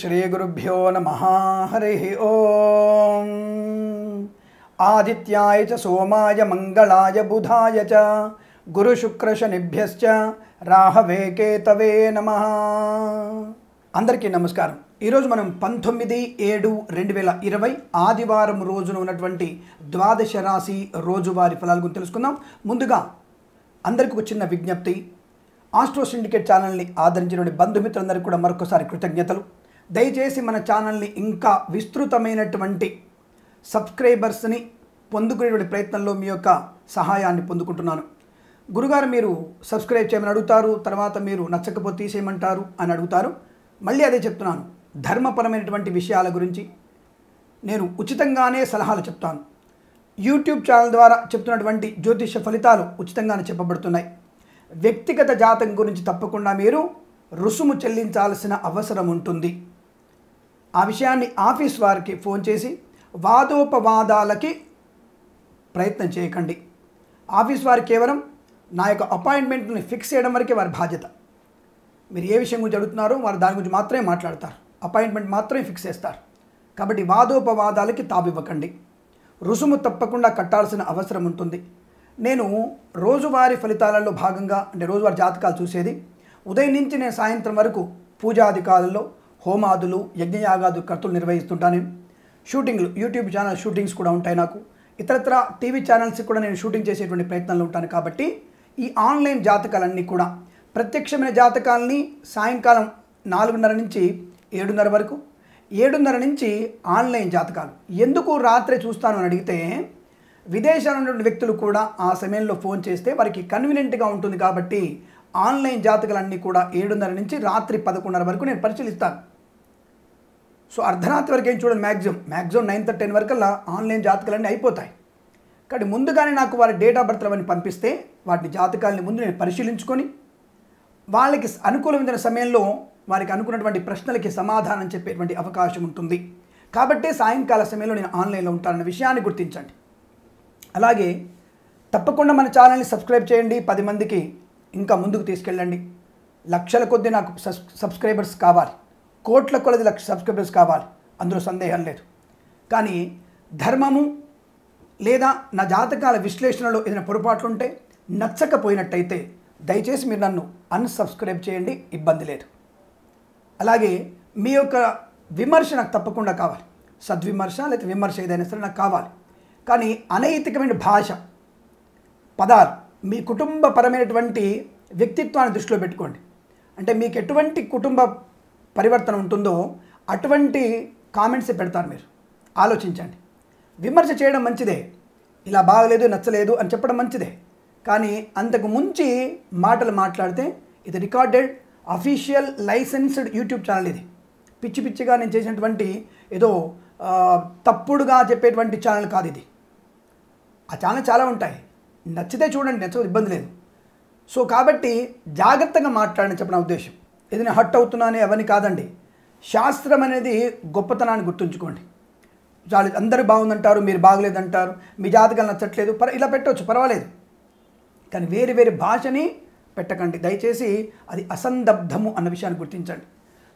श्रीगुरुभ्यो नमः। हरिः ओम। आदित्याय च सोमाय मंगलाय बुधाय च गुरुशुक्रशनिभ्यश्च राहवे केतवे नमः। అందరికీ నమస్కారం। ఈ రోజు మనం 19/7/2020 ఆదివారం రోజున ఉన్నటువంటి ద్వాదశ రాశి రోజువారీ ఫలాల గురించి తెలుసుకుందాం। ముందుగా అందరికీ ఒక చిన్న విజ్ఞప్తి, ఆస్ట్రో సిండికేట్ ఛానల్ని ఆదరించినటువంటి బంధుమిత్రులందరికీ కూడా మరొకసారి కృతజ్ఞతలు। దయచేసి మన ఛానల్ని ఇంకా విస్తృతమైనటువంటి సబ్స్క్రైబర్స్ని పొందుకునేటువంటి ప్రయత్నంలో మీ యొక్క సహాయాన్ని పొందుకుంటున్నాను। గురుగారు మీరు సబ్స్క్రైబ్ చేయమని అడుగుతారు, తర్వాత మీరు నచ్చకపోతే తీసేయమంటారు అని అడుగుతారు। మళ్ళీ అదే చెప్తున్నాను, ధర్మపరమైనటువంటి విషయాల గురించి నేను ఉచితంగానే సలహాలు చెప్తాను। యూట్యూబ్ ఛానల్ ద్వారా చెప్తున్నటువంటి జ్యోతిష ఫలితాలు ఉచితంగానే చెప్పబడుతున్నాయి। వ్యక్తిగత జాతకం గురించి తప్పకుండా మీరు రుసుము చెల్లించాల్సిన అవసరం ఉంటుంది। ఆ విషయాన్ని ఆఫీస్ వారికి ఫోన్ చేసి వాదోపవాదాలకి ప్రయత్నం చేయకండి। ఆఫీస్ వారు కేవలం నా యొక్క అపాయింట్మెంట్ని ఫిక్స్ చేయడం వరకే వారి బాధ్యత। మీరు ఏ విషయం గురించి అడుగుతున్నారో వారు దాని గురించి మాత్రమే మాట్లాడతారు, అపాయింట్మెంట్ మాత్రమే ఫిక్స్ చేస్తారు। కాబట్టి వాదోపవాదాలకి తావివ్వకండి, రుసుము తప్పకుండా కట్టాల్సిన అవసరం ఉంటుంది। నేను రోజువారీ ఫలితాలలో భాగంగా అంటే రోజువారీ జాతకాలు చూసేది ఉదయం నుంచి నేను సాయంత్రం వరకు పూజాధికారుల్లో హోమాదులు యజ్ఞయాగాదు కర్తలు నిర్వహిస్తుంటాను। నేను షూటింగ్లు యూట్యూబ్ ఛానల్ షూటింగ్స్ కూడా ఉంటాయి నాకు, ఇతరత్ర టీవీ ఛానల్స్ కూడా నేను షూటింగ్ చేసేటువంటి ప్రయత్నంలో ఉంటాను। కాబట్టి ఈ ఆన్లైన్ జాతకాలన్నీ కూడా ప్రత్యక్షమైన జాతకాలని సాయంకాలం 4:30 నుంచి 7:30 వరకు, 7:30 నుంచి ఆన్లైన్ జాతకాలు ఎందుకు రాత్రే చూస్తాను అని అడిగితే విదేశాల నుండి వ్యక్తులు కూడా ఆ సమయంలో ఫోన్ చేస్తే వారికి కన్వీనియంట్గా ఉంటుంది। కాబట్టి ఆన్లైన్ జాతకాలన్నీ కూడా 7:30 నుంచి రాత్రి 11:30 వరకు నేను పరిశీలిస్తాను। సో అర్ధరాత్రి వరకు ఏం చూడండి, మ్యాక్సిమం 9:30-10 వరకల్లా ఆన్లైన్ జాతకాలన్నీ అయిపోతాయి। కానీ ముందుగానే నాకు వారి డేట్ ఆఫ్ బర్త్ అవన్నీ పంపిస్తే వాటి జాతకాలని ముందు నేను పరిశీలించుకొని వాళ్ళకి అనుకూలమైన సమయంలో వారికి అనుకున్నటువంటి ప్రశ్నలకి సమాధానం చెప్పేటువంటి అవకాశం ఉంటుంది। కాబట్టి సాయంకాల సమయంలో నేను ఆన్లైన్లో ఉంటానన్న విషయాన్ని గుర్తించండి। అలాగే తప్పకుండా మన ఛానల్ని సబ్స్క్రైబ్ చేయండి, 10 మందికి ఇంకా ముందుకు తీసుకెళ్ళండి। లక్షల కొద్ది నాకు సబ్స్క్రైబర్స్ కావాలి, కోట్ల కొలది లక్ష సబ్స్క్రైబర్స్ కావాలి, అందులో సందేహం లేదు। కానీ ధర్మము లేదా నా జాతకాల విశ్లేషణలో ఏదైనా పొరపాట్లు ఉంటే నచ్చకపోయినట్టయితే దయచేసి మీరు నన్ను అన్సబ్స్క్రైబ్ చేయండి, ఇబ్బంది లేదు। అలాగే మీ యొక్క విమర్శ నాకు తప్పకుండా కావాలి, సద్విమర్శ లేదా విమర్శ ఏదైనా సరే నాకు కావాలి। కానీ అనైతికమైన భాష పదాలు మీ కుటుంబపరమైనటువంటి వ్యక్తిత్వాన్ని దృష్టిలో పెట్టుకోండి। అంటే మీకు ఎటువంటి కుటుంబ పరివర్తన ఉంటుందో అటువంటి కామెంట్స్ పెడతారు, మీరు ఆలోచించండి। విమర్శ చేయడం మంచిదే, ఇలా బాగలేదు నచ్చలేదు అని చెప్పడం మంచిదే, కానీ అంతకు ముంచి మాటలు మాట్లాడితే ఇది recorded official licensed YouTube channel, ఇది పిచ్చి పిచ్చిగా నేను చేసినటువంటి ఏదో తప్పుడుగా చెప్పేటువంటి ఛానల్ కాదు ఇది। ఆ ఛానల్ చాలా ఉంటాయి, నచ్చితే చూడండి, నచ్చదు ఇబ్బంది లేదు। సో కాబట్టి జాగ్రత్తగా మాట్లాడని చెప్పిన ఉద్దేశం, ఏదైనా హట్ అవుతున్నానే అవన్నీ కాదండి। శాస్త్రం అనేది గొప్పతనాన్ని గుర్తుంచుకోండి। చాలా అందరూ బాగుందంటారు, మీరు బాగలేదంటారు, మీ జాతకాలు నచ్చట్లేదు, ఇలా పెట్టవచ్చు పర్వాలేదు, కానీ వేరు వేరు భాషని పెట్టకండి దయచేసి, అది అసందబ్ధము అన్న విషయాన్ని గుర్తించండి।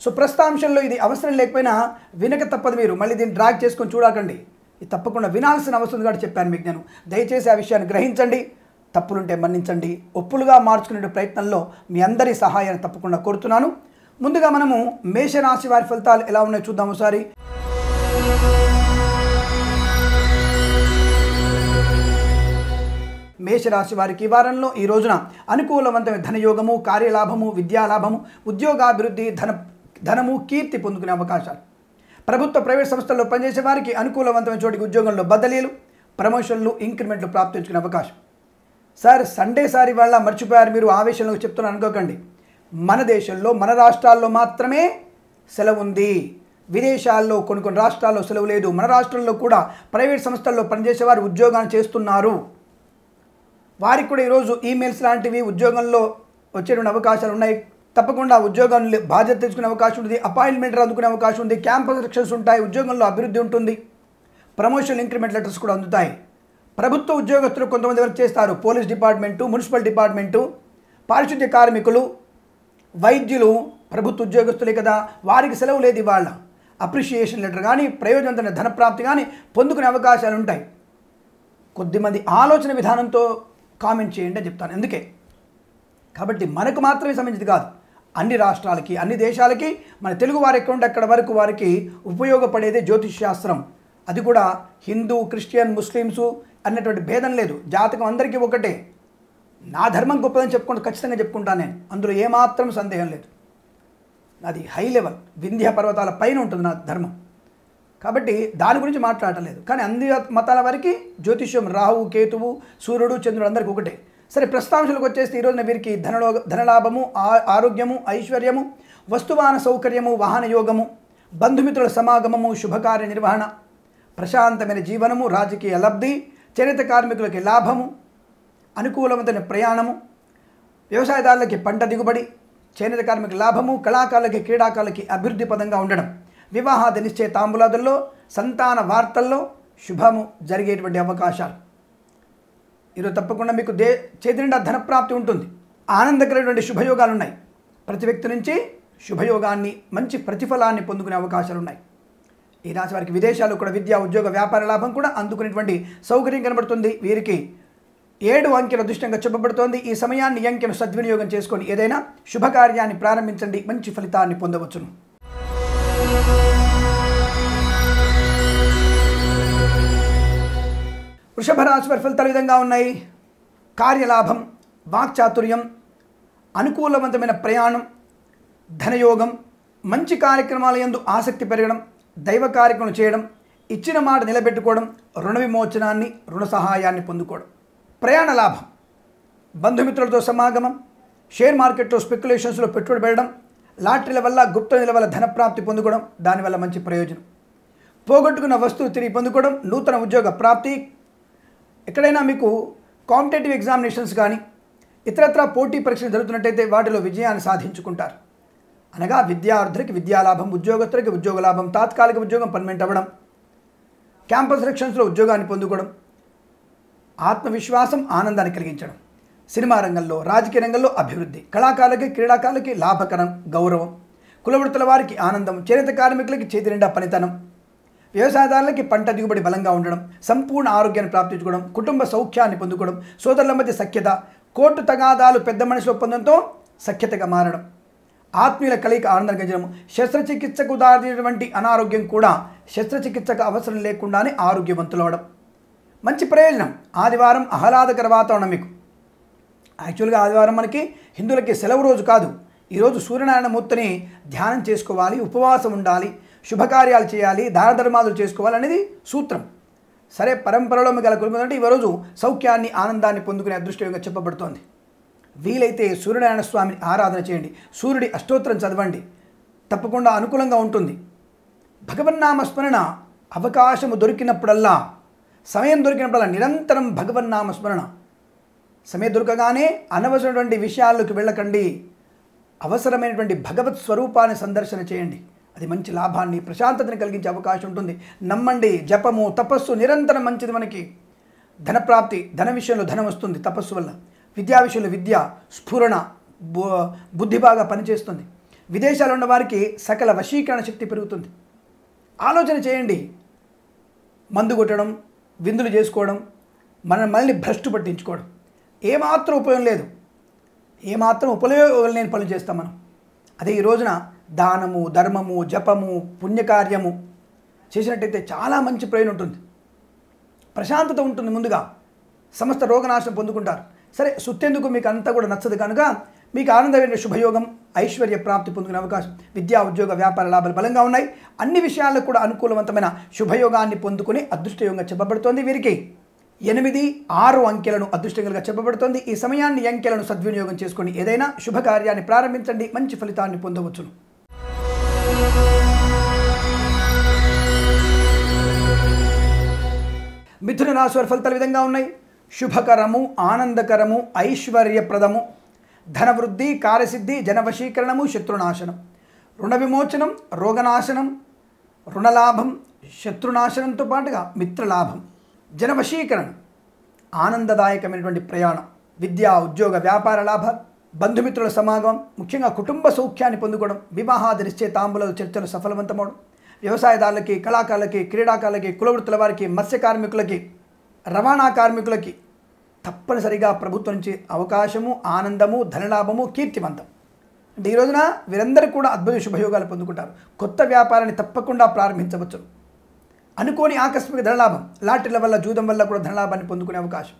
సో ప్రస్తాంశంలో ఇది అవసరం లేకపోయినా వినక తప్పదు, మీరు మళ్ళీ దీన్ని డ్రాగ్ చేసుకొని చూడకండి, ఇది తప్పకుండా వినాల్సిన అవసరం కూడా చెప్పాను మీకు నేను। దయచేసి ఆ విషయాన్ని గ్రహించండి, తప్పులుంటే మన్నించండి, ఒప్పులుగా మార్చుకునే ప్రయత్నంలో మీ అందరి సహాయాన్ని తప్పకుండా కోరుతున్నాను। ముందుగా మనము మేషరాశి వారి ఫలితాలు ఎలా ఉన్నాయో చూద్దాం ఒకసారి। మేషరాశి వారికి ఈ వారంలో ఈ రోజున అనుకూలవంతమైన ధనయోగము, కార్యలాభము, విద్యాలాభము, ఉద్యోగాభివృద్ధి, ధనము, కీర్తి పొందుకునే అవకాశాలు। ప్రభుత్వ ప్రైవేట్ సంస్థల్లో పనిచేసే వారికి అనుకూలవంతమైన చోటికి ఉద్యోగంలో బదిలీలు, ప్రమోషన్లు, ఇంక్రిమెంట్లు ప్రాప్తించుకునే అవకాశం। సార్ సండే సార్ ఇవాళ మర్చిపోయారు మీరు, ఆవేశంలో చెప్తున్నాను అనుకోకండి। మన దేశంలో మన రాష్ట్రాల్లో మాత్రమే సెలవు ఉంది, విదేశాల్లో కొన్ని కొన్ని రాష్ట్రాల్లో సెలవు లేదు। మన రాష్ట్రంలో కూడా ప్రైవేట్ సంస్థల్లో పనిచేసేవారు ఉద్యోగాన్ని చేస్తున్నారు, వారికి కూడా ఈరోజు ఈమెయిల్స్ లాంటివి ఉద్యోగంలో వచ్చేటువంటి అవకాశాలు ఉన్నాయి। తప్పకుండా ఉద్యోగంలో బాధ్యత తెచ్చుకునే అవకాశం ఉంది, అపాయింట్మెంట్ అందుకునే అవకాశం ఉంది, క్యాంపస్ సెక్షన్స్ ఉంటాయి, ఉద్యోగంలో అభివృద్ధి ఉంటుంది, ప్రమోషన్ ఇంక్రిమెంట్ లెటర్స్ కూడా అందుతాయి. ప్రభుత్వ ఉద్యోగస్తులు కొంతమంది వర్క్ చేస్తారు, పోలీస్ డిపార్ట్మెంటు, మున్సిపల్ డిపార్ట్మెంటు, పారిశుద్ధ్య కార్మికులు, వైద్యులు ప్రభుత్వ ఉద్యోగస్తులే కదా, వారికి సెలవు లేదు. వాళ్ళ అప్రిషియేషన్ లెటర్ కానీ ప్రయోజనమైన ధనప్రాప్తి కానీ పొందుకునే అవకాశాలు ఉంటాయి. కొద్దిమంది ఆలోచన విధానంతో కామెంట్ చేయండి అని చెప్తాను. ఎందుకే కాబట్టి మనకు మాత్రమే సంబంధించింది కాదు, అన్ని రాష్ట్రాలకి అన్ని దేశాలకి మన తెలుగు వారి ఎక్కడ అక్కడ వరకు వారికి ఉపయోగపడేదే జ్యోతిష్ శాస్త్రం. అది కూడా హిందూ, క్రిస్టియన్, ముస్లిమ్స్ అన్నటువంటి భేదం లేదు, జాతకం అందరికీ ఒకటే. నా ధర్మం గొప్పదని చెప్పుకుంటూ ఖచ్చితంగా చెప్పుకుంటాను నేను, అందులో ఏమాత్రం సందేహం లేదు. నాది హై లెవెల్, వింధ్య పర్వతాల పైన ఉంటుంది నా ధర్మం, కాబట్టి దాని గురించి మాట్లాడలేదు. కానీ అన్ని మతాల వారికి జ్యోతిష్యం, రాహువు, కేతువు, సూర్యుడు, చంద్రుడు అందరికీ ఒకటే. సరే, ప్రస్తాంశలకు వచ్చేస్తే ఈరోజున వీరికి ధనలాభము, ఆరోగ్యము, ఐశ్వర్యము, వస్తువాన సౌకర్యము, వాహన యోగము, బంధుమిత్రుల సమాగమము, శుభకార్య నిర్వహణ, ప్రశాంతమైన జీవనము, రాజకీయ లబ్ధి, చేనేత కార్మికులకి లాభము, అనుకూలమైన ప్రయాణము, వ్యవసాయదారులకి పంట దిగుబడి, చేనేత కార్మిక లాభము, కళాకారులకి క్రీడాకారులకి అభివృద్ధి పదంగా ఉండడం, వివాహాది నిశ్చయ తాంబూలాదుల్లో, సంతాన వార్తల్లో శుభము జరిగేటువంటి అవకాశాలు. ఈరోజు తప్పకుండా మీకు చేతి నిండా ధనప్రాప్తి ఉంటుంది, ఆనందకరమైనటువంటి శుభయోగాలు ఉన్నాయి. ప్రతి వ్యక్తి నుంచి శుభయోగాన్ని, మంచి ప్రతిఫలాన్ని పొందుకునే అవకాశాలు ఉన్నాయి. ఈ రాశి వారికి విదేశాలు కూడా విద్యా, ఉద్యోగ, వ్యాపార లాభం కూడా అందుకునేటువంటి సౌకర్యం కనబడుతుంది. వీరికి 7 అంకెల అదృష్టంగా చెప్పబడుతోంది. ఈ సమయాన్ని అంకెను సద్వినియోగం చేసుకొని ఏదైనా శుభకార్యాన్ని ప్రారంభించండి, మంచి ఫలితాన్ని పొందవచ్చును. వృషభ రాశి వారి ఫలితాలు విధంగా ఉన్నాయి. కార్యలాభం, వాక్చాతుర్యం, అనుకూలవంతమైన ప్రయాణం, ధనయోగం, మంచి కార్యక్రమాల యందు ఆసక్తి పెరగడం, దైవ కార్యక్రమం చేయడం, ఇచ్చిన మాట నిలబెట్టుకోవడం, రుణ విమోచనాన్ని, రుణ సహాయాన్ని పొందుకోవడం, ప్రయాణ లాభం, బంధుమిత్రులతో సమాగమం, షేర్ మార్కెట్లో స్పెక్యులేషన్స్లో పెట్టుబడి పెట్టడం, లాటరీల వల్ల, గుప్త నిల వల్ల ధనప్రాప్తి పొందుకోవడం, దానివల్ల మంచి ప్రయోజనం, పోగొట్టుకున్న వస్తువు తిరిగి పొందుకోవడం, నూతన ఉద్యోగ ప్రాప్తి, ఎక్కడైనా మీకు కాంపిటేటివ్ ఎగ్జామినేషన్స్ కానీ ఇతరత్ర పోటీ పరీక్షలు జరుగుతున్నట్టయితే వాటిలో విజయాన్ని సాధించుకుంటారు. అనగా విద్యార్థులకి విద్యాలాభం, ఉద్యోగస్తులకి ఉద్యోగ లాభం, తాత్కాలిక ఉద్యోగం పర్మనెంట్ అవ్వడం, క్యాంపస్ సెలక్షన్స్లో ఉద్యోగాన్ని పొందుకోవడం, ఆత్మవిశ్వాసం, ఆనందాన్ని కలిగించడం, సినిమా రంగంలో, రాజకీయ రంగంలో అభివృద్ధి, కళాకారులకి క్రీడాకారులకి లాభకరం, గౌరవం, కులవృత్తుల వారికి ఆనందం, చేనేత కార్మికులకి చేతి నిండా పనితనం, వ్యవసాయదారులకి పంట దిగుబడి బలంగా ఉండడం, సంపూర్ణ ఆరోగ్యాన్ని ప్రాప్తించుకోవడం, కుటుంబ సౌఖ్యాన్ని పొందుకోవడం, సోదరుల మధ్య సఖ్యత, కోర్టు తగాదాలు పెద్ద మనిషి ఒప్పందంతో సఖ్యతగా మారడం, ఆత్మీయుల కలయిక ఆనందం కలిగించడం, శస్త్రచికిత్సకు దారితీసినటువంటి అనారోగ్యం కూడా శస్త్రచికిత్సకు అవసరం లేకుండానే ఆరోగ్యవంతులవడం, మంచి ప్రయోజనం. ఆదివారం ఆహ్లాదకర వాతావరణం. మీకు యాక్చువల్గా ఆదివారం మనకి హిందువులకి సెలవు రోజు కాదు. ఈరోజు సూర్యనారాయణ మూర్తిని ధ్యానం చేసుకోవాలి, ఉపవాసం ఉండాలి, శుభకార్యాలు చేయాలి, దాన ధర్మాలు చేసుకోవాలి అనేది సూత్రం. సరే, పరంపరలో మీకు అలా కుటుంబంటే ఈరోజు సౌఖ్యాన్ని, ఆనందాన్ని పొందుకునే అదృష్టంగా చెప్పబడుతోంది. వీలైతే సూర్యనారాయణ స్వామిని ఆరాధన చేయండి, సూర్యుడి అష్టోత్తరం చదవండి, తప్పకుండా అనుకూలంగా ఉంటుంది. భగవన్నామ స్మరణ అవకాశము దొరికినప్పుడల్లా, సమయం దొరికినప్పుడల్లా నిరంతరం భగవన్నామ స్మరణ. సమయం దొరకగానే అనవసరమైనటువంటి విషయాల్లోకి వెళ్ళకండి, అవసరమైనటువంటి భగవత్ స్వరూపాన్ని సందర్శన చేయండి. అది మంచి లాభాన్ని, ప్రశాంతతని కలిగించే అవకాశం ఉంటుంది. నమ్మండి, జపము, తపస్సు నిరంతరం మంచిది. మనకి ధనప్రాప్తి, ధన విషయంలో ధనం వస్తుంది తపస్సు వల్ల, విద్యా విషయంలో విద్య, స్ఫురణ, బుద్ధి బాగా పనిచేస్తుంది. విదేశాలు ఉన్న వారికి సకల వశీకరణ శక్తి పెరుగుతుంది. ఆలోచన చేయండి, మందు కొట్టడం, విందులు చేసుకోవడం, మనల్ని భ్రష్టు పట్టించుకోవడం ఏమాత్రం ఉపయోగం లేదు, ఏమాత్రం ఉపయోగం లేని పనులు చేస్తాం మనం. అదే ఈ రోజున దానము, ధర్మము, జపము, పుణ్యకార్యము చేసినట్టయితే చాలా మంచి ప్రయోజనం ఉంటుంది, ప్రశాంతత ఉంటుంది, ముందుగా సమస్త రోగనాశనం పొందుకుంటారు. సరే, సుత్తేందుకు మీకు అంతా కూడా నచ్చదు కనుక మీకు ఆనందమైన శుభయోగం, ఐశ్వర్య ప్రాప్తి పొందుకునే అవకాశం, విద్యా, ఉద్యోగ, వ్యాపార లాభాలు బలంగా ఉన్నాయి. అన్ని విషయాల్లో కూడా అనుకూలవంతమైన శుభయోగాన్ని పొందుకుని అదృష్టయోగంగా చెప్పబడుతోంది. వీరికి 8, 6 అంకెలను అదృష్టంగా చెప్పబడుతోంది. ఈ సమయాన్ని అంకెలను సద్వినియోగం చేసుకొని ఏదైనా శుభకార్యాన్ని ప్రారంభించండి, మంచి ఫలితాన్ని పొందవచ్చును. మిథున రాశి వారి ఫలితాలు విధంగా ఉన్నాయి. శుభకరము, ఆనందకరము, ఐశ్వర్యప్రదము, ధనవృద్ధి, కార్యసిద్ధి, జనవశీకరణము, శత్రునాశనం, రుణ విమోచనం, రోగనాశనం, రుణలాభం, శత్రునాశనంతో పాటుగా మిత్రలాభం, జనవశీకరణ, ఆనందదాయకమైనటువంటి ప్రయాణం, విద్యా ఉద్యోగ వ్యాపార లాభాలు, బంధుమిత్రుల సమాగమం, ముఖ్యంగా కుటుంబ సౌఖ్యాన్ని పొందుకోవడం, వివాహాది నిశ్చయతాంబూలాలు చర్చలు సఫలవంతమవడం, వ్యవసాయదారులకి, కళాకారులకి, క్రీడాకారులకి, కులవృత్తుల వారికి, మత్స్య కార్మికులకి, రవాణా కార్మికులకి తప్పనిసరిగా ప్రభుత్వం నుంచి అవకాశము, ఆనందము, ధనలాభము, కీర్తివంతం. అంటే ఈ రోజున వీరందరూ కూడా అద్భుత శుభయోగాలు పొందుకుంటారు. కొత్త వ్యాపారాన్ని తప్పకుండా ప్రారంభించవచ్చు. అనుకోని ఆకస్మిక ధనలాభం, లాటరీల వల్ల, జూదం వల్ల కూడా ధనలాభాన్ని పొందుకునే అవకాశం.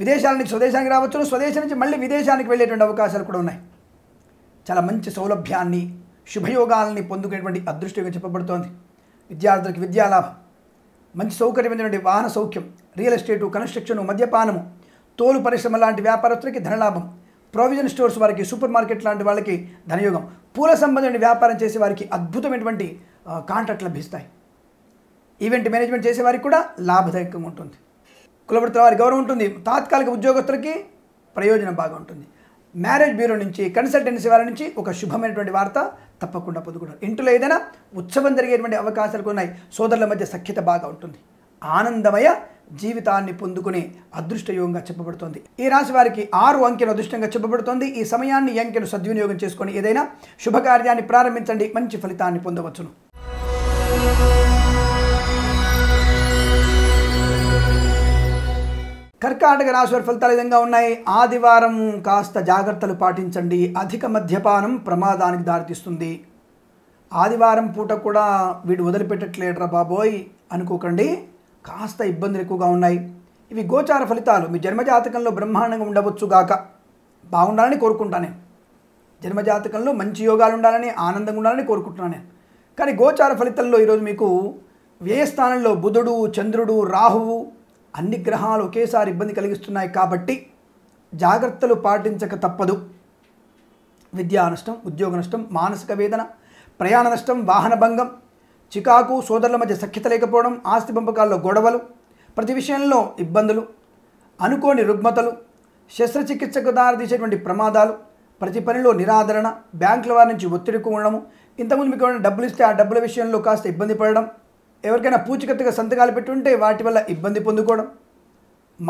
విదేశాల నుంచి స్వదేశానికి రావచ్చు, స్వదేశం నుంచి మళ్ళీ విదేశానికి వెళ్ళేటువంటి అవకాశాలు కూడా ఉన్నాయి. చాలా మంచి సౌలభ్యాన్ని, శుభయోగాలని పొందుకునేటువంటి అదృష్టంగా చెప్పబడుతోంది. విద్యార్థులకు విద్యాలాభం, మంచి సౌకర్యమైనటువంటి వాహన సౌఖ్యం, రియల్ ఎస్టేటు, కన్స్ట్రక్షను, మద్యపానము, తోలు పరిశ్రమ లాంటి వ్యాపారస్తులకి ధనలాభం, ప్రొవిజన్ స్టోర్స్ వారికి, సూపర్ మార్కెట్ లాంటి వాళ్ళకి ధనయోగం, పూల సంబంధమైన వ్యాపారం చేసే వారికి అద్భుతమైనటువంటి కాంట్రాక్ట్ లభిస్తాయి. ఈవెంట్ మేనేజ్మెంట్ చేసేవారికి కూడా లాభదాయకంగా ఉంటుంది. కులవృత్తుల వారి గౌరవం ఉంటుంది. తాత్కాలిక ఉద్యోగస్తులకి ప్రయోజనం బాగా ఉంటుంది. మ్యారేజ్ బ్యూరో నుంచి, కన్సల్టెన్సీ వారి నుంచి ఒక శుభమైనటువంటి వార్త తప్పకుండా పొందుకుంటారు. ఇంట్లో ఏదైనా ఉత్సవం జరిగేటువంటి అవకాశాలు ఉన్నాయి. సోదరుల మధ్య సఖ్యత బాగా ఉంటుంది. ఆనందమయ జీవితాన్ని పొందుకునే అదృష్టయోగంగా చెప్పబడుతోంది. ఈ రాశి వారికి 6 అంకెను అదృష్టంగా చెప్పబడుతోంది. ఈ సమయాన్ని అంకెను సద్వినియోగం చేసుకొని ఏదైనా శుభకార్యాన్ని ప్రారంభించండి. మంచి ఫలితాన్ని పొందవచ్చును. కర్కాటక రాశి వారి ఫలితాలు విధంగా ఉన్నాయి. ఆదివారం కాస్త జాగ్రత్తలు పాటించండి. అధిక మద్యపానం ప్రమాదానికి దారితీస్తుంది. ఆదివారం పూట కూడా వీడు వదిలిపెట్టట్లేడరా బాబోయ్ అనుకోకండి. కాస్త ఇబ్బందులు ఎక్కువగా ఉన్నాయి. ఇవి గోచార ఫలితాలు. మీ జన్మజాతకంలో బ్రహ్మాండంగా ఉండవచ్చుగాక. బాగుండాలని కోరుకుంటాను. జన్మజాతకంలో మంచి యోగాలు ఉండాలని, ఆనందంగా ఉండాలని కోరుకుంటున్నాను నేను. కానీ గోచార ఫలితాల్లో ఈరోజు మీకు వ్యయస్థానంలో బుధుడు, చంద్రుడు, రాహువు అన్ని గ్రహాలు ఒకేసారి ఇబ్బంది కలిగిస్తున్నాయి. కాబట్టి జాగ్రత్తలు పాటించక తప్పదు. విద్యా నష్టం, ఉద్యోగ నష్టం, మానసిక వేదన, ప్రయాణ నష్టం, వాహన భంగం, చికాకు, సోదరుల మధ్య సఖ్యత లేకపోవడం, ఆస్తి పంపకాల్లో గొడవలు, ప్రతి విషయంలో ఇబ్బందులు, అనుకోని రుగ్మతలు, శస్త్రచికిత్సకు దారితీసేటువంటి ప్రమాదాలు, ప్రతి పనిలో నిరాదరణ, బ్యాంకుల వారి నుంచి ఒత్తిడి ఉండడము, ఇంతకుముందు మీకు డబ్బులు ఇస్తే ఆ డబ్బుల విషయంలో కాస్త ఇబ్బంది పడడం, ఎవరికైనా పూచికత్తుగా సంతకాలు పెట్టుంటే వాటి వల్ల ఇబ్బంది పొందుకోవడం,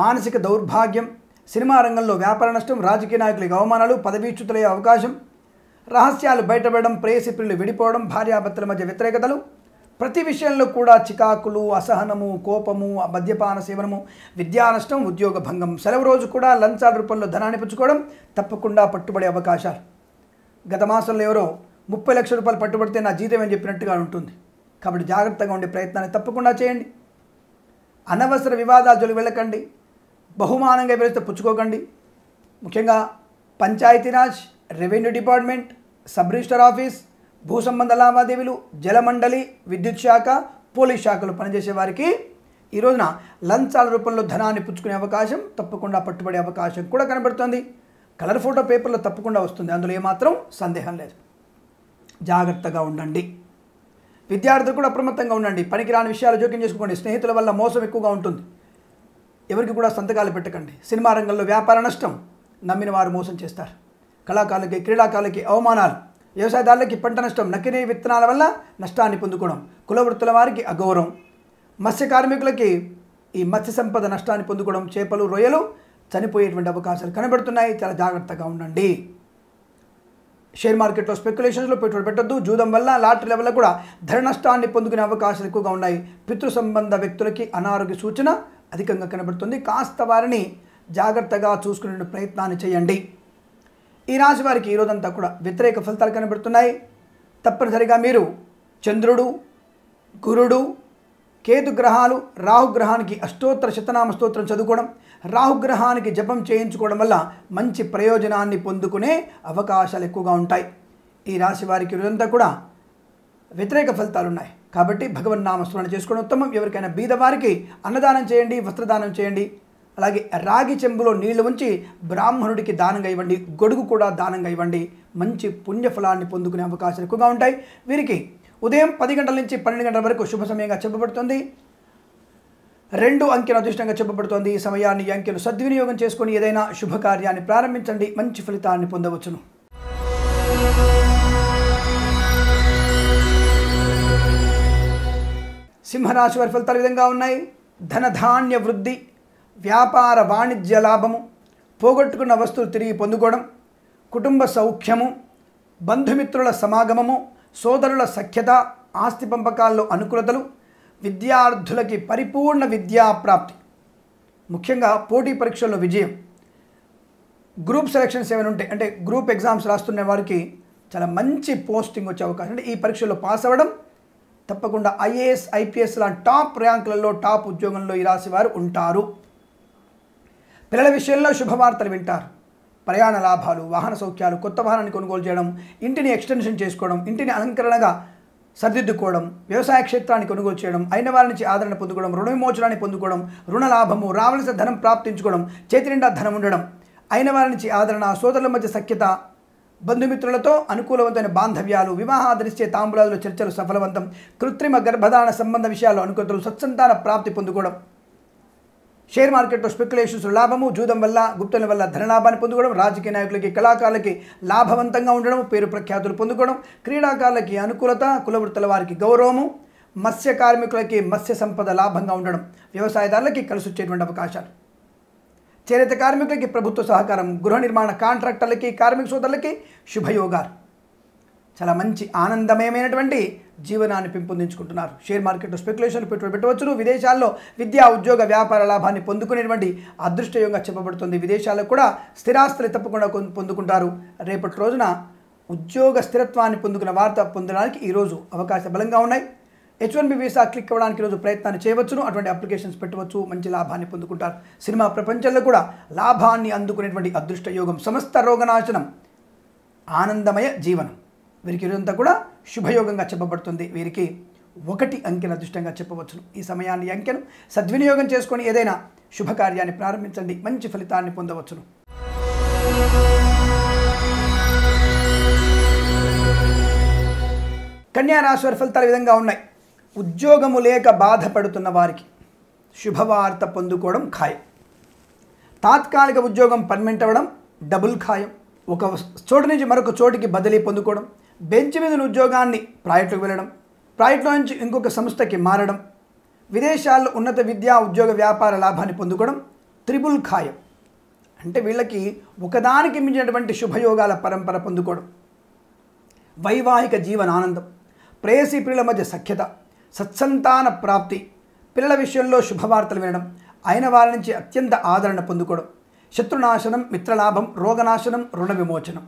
మానసిక దౌర్భాగ్యం, సినిమా రంగంలో వ్యాపార నష్టం, రాజకీయ నాయకులకి అవమానాలు, పదవీచ్యుతులయ్యే అవకాశం, రహస్యాలు బయటపడడం, ప్రేయసి ప్రియులు విడిపోవడం, భార్యాభర్తల మధ్య వ్యతిరేకతలు, ప్రతి విషయంలో కూడా చికాకులు, అసహనము, కోపము, మద్యపాన సేవనము, విద్యా నష్టం, ఉద్యోగ భంగం, సెలవు రోజు కూడా లంచాల రూపంలో ధనాన్ని పుచ్చుకోవడం తప్పకుండా పట్టుబడే అవకాశాలు. గత మాసంలో ఎవరో 30 లక్షల రూపాయలు పట్టుబడితే నా జీతం అని చెప్పినట్టుగా ఉంటుంది. కాబట్టి జాగ్రత్తగా ఉండే ప్రయత్నాన్ని తప్పకుండా చేయండి. అనవసర వివాదాలు జోలికి వెళ్ళకండి. బహుమానంగా ఎవరైతే పుచ్చుకోకండి. ముఖ్యంగా Panchayati Raj, revenue department, sub register office, భూ సంబంధ లావాదేవీలు, జలమండలి, విద్యుత్ శాఖ, పోలీస్ శాఖలు పనిచేసే వారికి ఈ రోజున లంచాల రూపంలో ధనాన్ని పుచ్చుకునే అవకాశం తప్పకుండా పట్టుబడే అవకాశం కూడా కనబడుతుంది. కలర్ ఫోటో పేపర్లో తప్పకుండా వస్తుంది. అందులో ఏమాత్రం సందేహం లేదు. జాగ్రత్తగా ఉండండి. విద్యార్థులు కూడా అప్రమత్తంగా ఉండండి. పనికిరాని విషయాలు జోక్యం చేసుకోకండి. స్నేహితుల వల్ల మోసం ఎక్కువగా ఉంటుంది. ఎవరికి కూడా సంతకాలు పెట్టకండి. సినిమా రంగంలో వ్యాపార నష్టం, నమ్మిన వారు మోసం చేస్తారు. కళాకారులకి, క్రీడాకారులకి అవమానాలు, వ్యవసాయదారులకి పంట నష్టం, నకిలీ విత్తనాల వల్ల నష్టాన్ని పొందుకోవడం, కులవృత్తుల వారికి అగౌరవం, మత్స్య కార్మికులకి ఈ మత్స్య సంపద నష్టాన్ని పొందుకోవడం, చేపలు, రొయ్యలు చనిపోయేటువంటి అవకాశాలు కనబడుతున్నాయి. చాలా జాగ్రత్తగా ఉండండి. షేర్ మార్కెట్లో స్పెక్యులేషన్స్లో పెట్టుబడి పెట్టద్దు. జూదం వల్ల, లాటరీల వల్ల కూడా ధన నష్టాన్ని పొందుకునే అవకాశాలు ఎక్కువగా ఉన్నాయి. పితృ సంబంధ వ్యక్తులకి అనారోగ్య సూచన అధికంగా కనబడుతుంది. కాస్త వారిని జాగ్రత్తగా చూసుకునే ప్రయత్నాన్ని చేయండి. ఈ రాశి వారికి ఈరోజంతా కూడా వ్యతిరేక ఫలితాలు కనబడుతున్నాయి. తప్పనిసరిగా మీరు చంద్రుడు, గురుడు, కేతుగ్రహాలు, రాహుగ్రహానికి అష్టోత్తర శతనామ స్తోత్రం చదువుకోవడం, రాహుగ్రహానికి జపం చేయించుకోవడం వల్ల మంచి ప్రయోజనాన్ని పొందుకునే అవకాశాలు ఎక్కువగా ఉంటాయి. ఈ రాశి వారికి రోజంతా కూడా వ్యతిరేక ఫలితాలు ఉన్నాయి. కాబట్టి భగవన్నామ స్మరణ చేసుకోవడం ఉత్తమం. ఎవరికైనా బీదవారికి అన్నదానం చేయండి, వస్త్రదానం చేయండి. అలాగే రాగి చెంబులో నీళ్లు ఉంచి బ్రాహ్మణుడికి దానంగా ఇవ్వండి. గొడుగు కూడా దానంగా ఇవ్వండి. మంచి పుణ్యఫలాన్ని పొందుకునే అవకాశాలు ఎక్కువగా ఉంటాయి. వీరికి ఉదయం 10 గంటల నుంచి 12 గంటల వరకు శుభ సమయంగా చెప్పబడుతుంది. 2 అంకెలు అదృష్టంగా చెప్పబడుతోంది. ఈ సమయాన్ని అంకెలు సద్వినియోగం చేసుకుని ఏదైనా శుభకార్యాన్ని ప్రారంభించండి. మంచి ఫలితాన్ని పొందవచ్చును. సింహరాశి వారి ఫలితాలు ఈ విధంగా ఉన్నాయి. ధనధాన్య వృద్ధి, వ్యాపార వాణిజ్య లాభము, పోగొట్టుకున్న వస్తువులు తిరిగి పొందుకోవడం, కుటుంబ సౌఖ్యము, బంధుమిత్రుల సమాగమము, సోదరుల సఖ్యత, ఆస్తి పంపకాల్లో అనుకూలతలు, విద్యార్థులకి పరిపూర్ణ విద్యాప్రాప్తి, ముఖ్యంగా పోటీ పరీక్షల్లో విజయం, గ్రూప్ సెలక్షన్స్ ఏమైనా ఉంటాయి అంటే గ్రూప్ ఎగ్జామ్స్ రాస్తున్న వారికి చాలా మంచి పోస్టింగ్ వచ్చే అవకాశం, అంటే ఈ పరీక్షల్లో పాస్ అవ్వడం తప్పకుండా ఐఏఎస్ ఐపీఎస్ లాంటి టాప్ ర్యాంకులలో టాప్ ఉద్యోగంలో ఈ రాశి వారు ఉంటారు. పిల్లల విషయంలో శుభవార్తలు వింటారు. ప్రయాణ లాభాలు, వాహన సౌఖ్యాలు, కొత్త వాహనాన్ని కొనుగోలు చేయడం, ఇంటిని ఎక్స్టెన్షన్ చేసుకోవడం, ఇంటిని అలంకరణగా సరిదిద్దుకోవడం, వ్యవసాయ క్షేత్రాన్ని కొనుగోలు చేయడం, అయిన వారి నుంచి ఆదరణ పొందుకోవడం, రుణ విమోచనాన్ని పొందుకోవడం, రుణ లాభము, రావలసిన ధనం ప్రాప్తించుకోవడం, చేతి నిండా ధనం ఉండడం, అయిన వారి నుంచి ఆదరణ, సోదరుల మధ్య సఖ్యత, బంధుమిత్రులతో అనుకూలవంతమైన బాంధవ్యాలు, వివాహాదరిచ్చే తాంబూలాదుల చర్చలు సఫలవంతం, కృత్రిమ గర్భధారణ సంబంధ విషయాలు అనుకూలతలు, సత్సంతాన ప్రాప్తి పొందుకోవడం, షేర్ మార్కెట్లో స్పెక్యులేషన్స్ లాభము, జూదం వల్ల గుప్తుల వల్ల ధనలాభాన్ని పొందుకోవడం, రాజకీయ నాయకులకి కళాకారులకి లాభవంతంగా ఉండడం, పేరు ప్రఖ్యాతులు పొందుకోవడం, క్రీడాకారులకి అనుకూలత, కులవృత్తుల వారికి గౌరవము, మత్స్య కార్మికులకి మత్స్య సంపద లాభంగా ఉండడం, వ్యవసాయదారులకి కలిసి వచ్చేటువంటి అవకాశాలు, చేనేత కార్మికులకి ప్రభుత్వ సహకారం, గృహ నిర్మాణ కాంట్రాక్టర్లకి కార్మిక సోదరులకి శుభయోగాలు, చాలా మంచి ఆనందమయమైనటువంటి జీవనాన్ని పెంపొందించుకుంటున్నారు. షేర్ మార్కెట్లో స్పెక్యులేషన్ పెట్టుబడి పెట్టవచ్చును. విదేశాల్లో విద్యా ఉద్యోగ వ్యాపార లాభాన్ని పొందుకునేటువంటి అదృష్టయోగంగా చెప్పబడుతుంది. విదేశాల్లో కూడా స్థిరాస్తులు తప్పకుండా పొందుకుంటారు. రేపటి రోజున ఉద్యోగ స్థిరత్వాన్ని పొందుకున్న వార్త పొందడానికి ఈరోజు అవకాశం బలంగా ఉన్నాయి. H1B వీసా క్లిక్ అవ్వడానికి ఈరోజు ప్రయత్నాన్ని చేయవచ్చును. అటువంటి అప్లికేషన్స్ పెట్టవచ్చు, మంచి లాభాన్ని పొందుకుంటారు. సినిమా ప్రపంచంలో కూడా లాభాన్ని అందుకునేటువంటి అదృష్టయోగం, సమస్త రోగనాశనం, ఆనందమయ జీవనం వీరికి ఇదంతా కూడా శుభయోగంగా చెప్పబడుతుంది. వీరికి 1 అంకెను అదృష్టంగా చెప్పవచ్చును. ఈ సమయాన్ని అంకెను సద్వినియోగం చేసుకొని ఏదైనా శుభకార్యాన్ని ప్రారంభించండి, మంచి ఫలితాన్ని పొందవచ్చును. కన్యా రాశి వారి ఫలితాలు విధంగా ఉన్నాయి. ఉద్యోగము లేక బాధపడుతున్న వారికి శుభవార్త పొందుకోవడం ఖాయం. తాత్కాలిక ఉద్యోగం పర్మనెంట్ అవ్వడం డబుల్ ఖాయం. ఒక చోటు నుంచి మరొక చోటికి బదిలీ పొందుకోవడం, బెంచ్ మీద ఉద్యోగాన్ని ప్రాజెక్టుకు వెళ్ళడం, ప్రాజెక్టులో నుంచి ఇంకొక సంస్థకి మారడం, విదేశాల్లో ఉన్నత విద్యా ఉద్యోగ వ్యాపార లాభాన్ని పొందుకోవడం త్రిబుల్ ఖాయం. అంటే వీళ్ళకి ఒకదానికి మించినటువంటి శుభయోగాల పరంపర పొందుకోవడం, వైవాహిక జీవన ఆనందం, ప్రేయసీ ప్రియుల మధ్య సఖ్యత, సత్సంతాన ప్రాప్తి, పిల్లల విషయంలో శుభవార్తలు వినడం, అయిన వారి నుంచి అత్యంత ఆదరణ పొందుకోవడం, శత్రునాశనం, మిత్రలాభం, రోగనాశనం, రుణ విమోచనం.